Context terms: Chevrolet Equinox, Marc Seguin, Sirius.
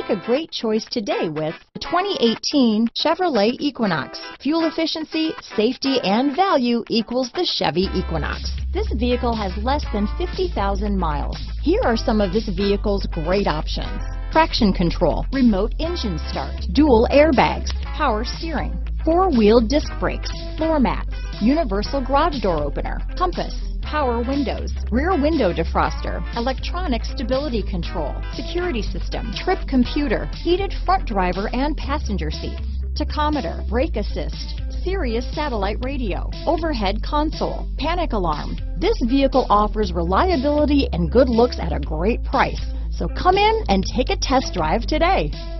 Make a great choice today with the 2018 Chevrolet Equinox. Fuel efficiency, safety, and value equals the Chevy Equinox. This vehicle has less than 50,000 miles. Here are some of this vehicle's great options: traction control, remote engine start, dual airbags, power steering, four-wheel disc brakes, floor mats, universal garage door opener, compass, power windows, rear window defroster, electronic stability control, security system, trip computer, heated front driver and passenger seats, tachometer, brake assist, Sirius satellite radio, overhead console, panic alarm. This vehicle offers reliability and good looks at a great price. So come in and take a test drive today.